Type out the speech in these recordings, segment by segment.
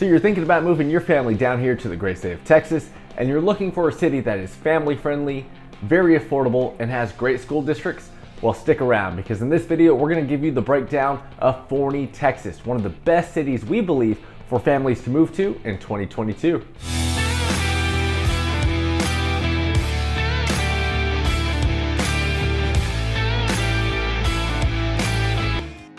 So you're thinking about moving your family down here to the great state of Texas, and you're looking for a city that is family friendly, very affordable, and has great school districts? Well, stick around, because in this video, we're gonna give you the breakdown of Forney, Texas, one of the best cities we believe for families to move to in 2022.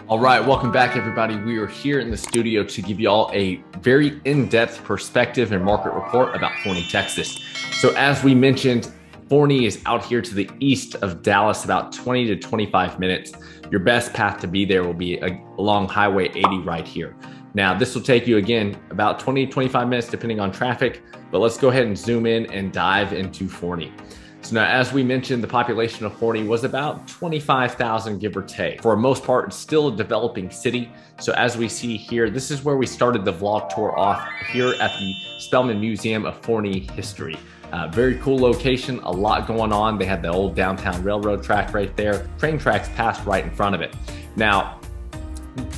All right, welcome back, everybody. We are here in the studio to give you all a very in-depth perspective and market report about Forney, Texas. So as we mentioned, Forney is out here to the east of Dallas, about 20 to 25 minutes. Your best path to be there will be along Highway 80 right here. Now, this will take you, again, about 20 to 25 minutes, depending on traffic, but let's go ahead and zoom in and dive into Forney. So now, as we mentioned, the population of Forney was about 25,000, give or take. For the most part, it's still a developing city. So as we see here, this is where we started the vlog tour off here at the Spellman Museum of Forney History. Very cool location, a lot going on. They had the old downtown railroad track right there. Train tracks passed right in front of it. Now,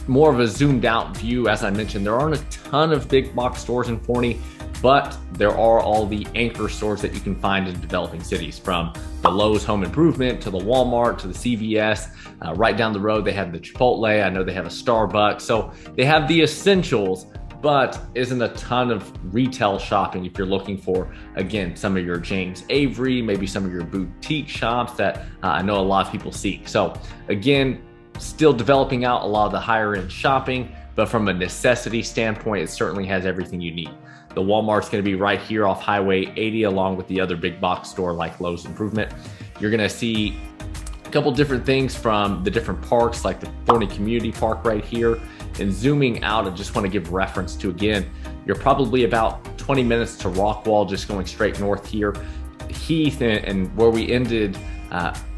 more of a zoomed out view, as I mentioned, there aren't a ton of big box stores in Forney, but there are all the anchor stores that you can find in developing cities, from the Lowe's Home Improvement to the Walmart to the CVS. Right down the road, they have the Chipotle. I know they have a Starbucks. So they have the essentials, but isn't a ton of retail shopping if you're looking for, again, some of your James Avery, maybe some of your boutique shops that I know a lot of people seek. So again, still developing out a lot of the higher end shopping, but from a necessity standpoint, it certainly has everything you need. The Walmart's gonna be right here off Highway 80, along with the other big box store like Lowe's Improvement. You're gonna see a couple different things from the different parks, like the Forney Community Park right here. And zooming out, I just wanna give reference to, again, you're probably about 20 minutes to Rockwall, just going straight north here. Heath and where we ended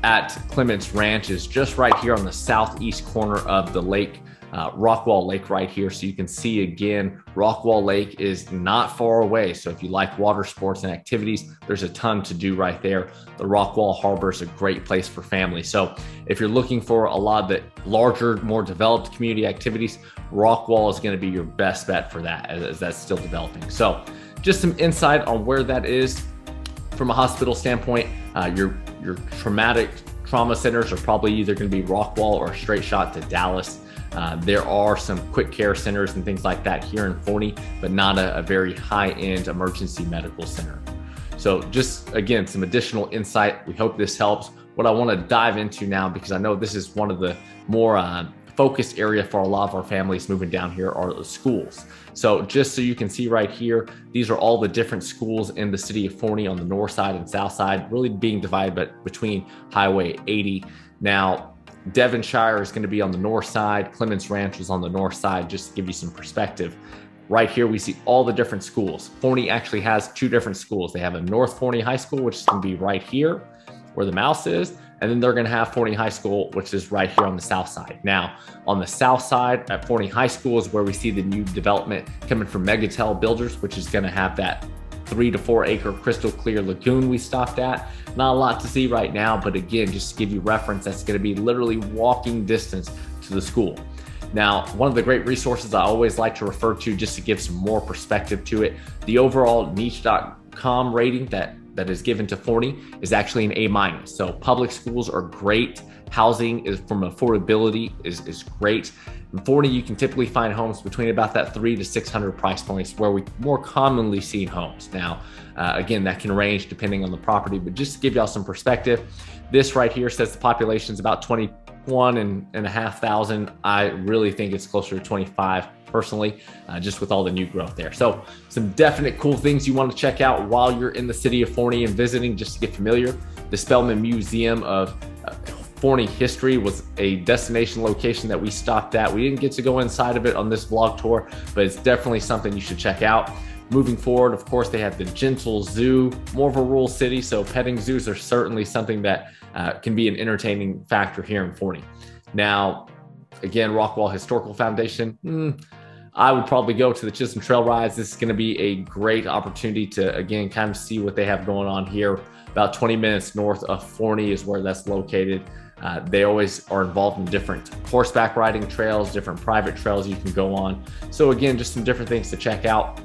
at Clements Ranch is just right here on the southeast corner of the lake. Rockwall Lake right here. So you can see, again, Rockwall Lake is not far away. So if you like water sports and activities, there's a ton to do right there. The Rockwall Harbor is a great place for families. So if you're looking for a lot of the larger, more developed community activities, Rockwall is going to be your best bet for that, as that's still developing. So just some insight on where that is. From a hospital standpoint, your trauma centers are probably either going to be Rockwall or a straight shot to Dallas. There are some quick care centers and things like that here in Forney, but not a very high-end emergency medical center. So just, again, some additional insight. We hope this helps. What I want to dive into now, because I know this is one of the more focused area for a lot of our families moving down here, are the schools. So just so you can see right here, these are all the different schools in the city of Forney on the north side and south side, really being divided between Highway 80. Now, Devonshire is going to be on the north side. Clements Ranch was on the north side, just to give you some perspective. Right here, we see all the different schools. Forney actually has two different schools. They have a North Forney High School, which is going to be right here where the mouse is. And then they're going to have Forney High School, which is right here on the south side. Now, on the south side at Forney High School is where we see the new development coming from Megatel Builders, which is going to have that 3 to 4 acre crystal clear lagoon we stopped at. Not a lot to see right now, but again, just to give you reference, that's gonna be literally walking distance to the school. Now, one of the great resources I always like to refer to, just to give some more perspective to it, the overall niche.com rating that is given to Forney is actually an A-. So public schools are great. Housing is, from affordability, is great. In Forney, you can typically find homes between about that 300 to 600 price points, where we more commonly see homes. Now, again, that can range depending on the property, but just to give y'all some perspective, this right here says the population is about 21,500. I really think it's closer to 25 personally, just with all the new growth there. So some definite cool things you want to check out while you're in the city of Forney and visiting, just to get familiar. The Spellman Museum of Forney History was a destination location that we stopped at. We didn't get to go inside of it on this vlog tour, but it's definitely something you should check out. Moving forward, of course, they have the Gentle Zoo, more of a rural city, so petting zoos are certainly something that can be an entertaining factor here in Forney. Now, again, Rockwall Historical Foundation, I would probably go to the Chisholm Trail Rides. This is going to be a great opportunity to, again, kind of see what they have going on here. About 20 minutes north of Forney is where that's located. They always are involved in different horseback riding trails, different private trails you can go on. So again, just some different things to check out.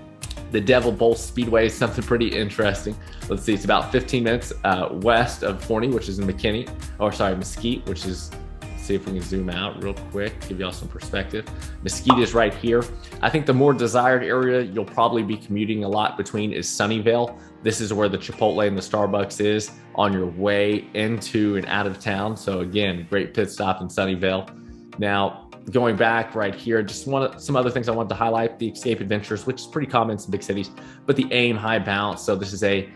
The Devil Bowl Speedway is something pretty interesting. Let's see, it's about 15 minutes west of Forney, which is in Mesquite, which is, let's see if we can zoom out real quick, give y'all some perspective. Mesquite is right here. I think the more desired area you'll probably be commuting a lot between is Sunnyvale. This is where the Chipotle and the Starbucks is on your way into and out of town. So again, great pit stop in Sunnyvale. Now, going back right here, just some other things I wanted to highlight. The Escape Adventures, which is pretty common in some big cities, but the AIM High Bounce. So this is an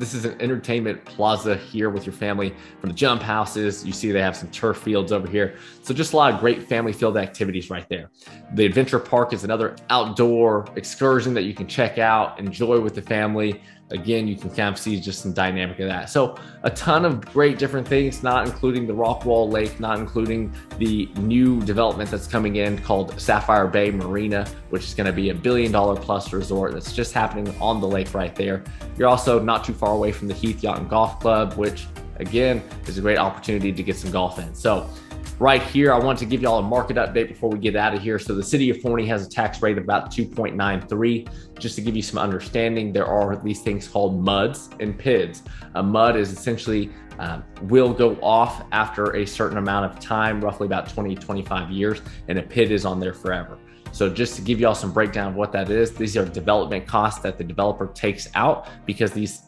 entertainment plaza here with your family. From the jump houses, you see they have some turf fields over here. So just a lot of great family field activities right there. The Adventure Park is another outdoor excursion that you can check out, enjoy with the family. Again, you can kind of see just some dynamic of that. So a ton of great different things, not including the Rockwall Lake, not including the new development that's coming in called Sapphire Bay Marina, which is going to be $1 billion plus resort that's just happening on the lake right there. You're also not too far away from the Heath Yacht and Golf Club, which again is a great opportunity to get some golf in. So right here, I want to give y'all a market update before we get out of here. So the city of Forney has a tax rate of about 2.93. Just to give you some understanding, there are these things called MUDs and PIDs. A MUD is essentially will go off after a certain amount of time, roughly about 20, 25 years, and a PID is on there forever. So just to give y'all some breakdown of what that is, these are development costs that the developer takes out because these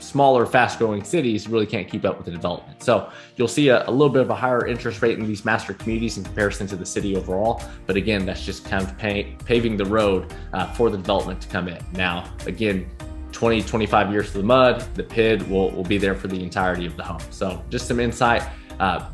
smaller, fast-growing cities really can't keep up with the development. So you'll see a little bit of a higher interest rate in these master communities in comparison to the city overall. But again, that's just kind of paving the road for the development to come in. Now, again, 20, 25 years for the MUD, the PID will be there for the entirety of the home. So just some insight.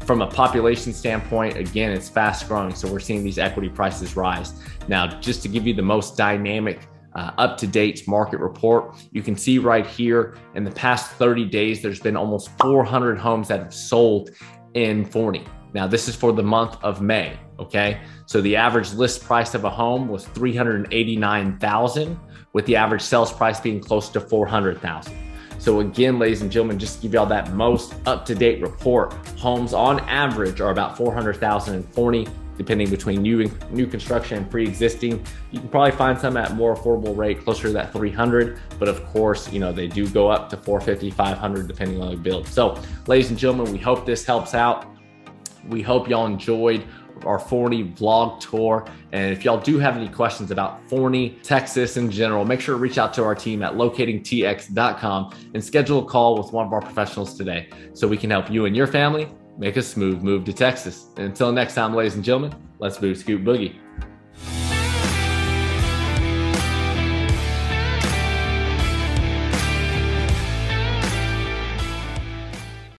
From a population standpoint, again, it's fast growing. So we're seeing these equity prices rise. Now, just to give you the most dynamic up-to-date market report. You can see right here in the past 30 days, there's been almost 400 homes that have sold in Forney. Now this is for the month of May, okay? So the average list price of a home was $389,000, with the average sales price being close to $400,000. So again, ladies and gentlemen, just to give y'all that most up-to-date report, homes on average are about $400,000 in Forney, depending between new construction and pre-existing. You can probably find some at more affordable rate, closer to that 300, but of course, you know, they do go up to 450, 500, depending on the build. So ladies and gentlemen, we hope this helps out. We hope y'all enjoyed our Forney vlog tour. And if y'all do have any questions about Forney, Texas in general, make sure to reach out to our team at locatingtx.com and schedule a call with one of our professionals today so we can help you and your family make a smooth move to Texas. And until next time, ladies and gentlemen, let's move, scoot, boogie.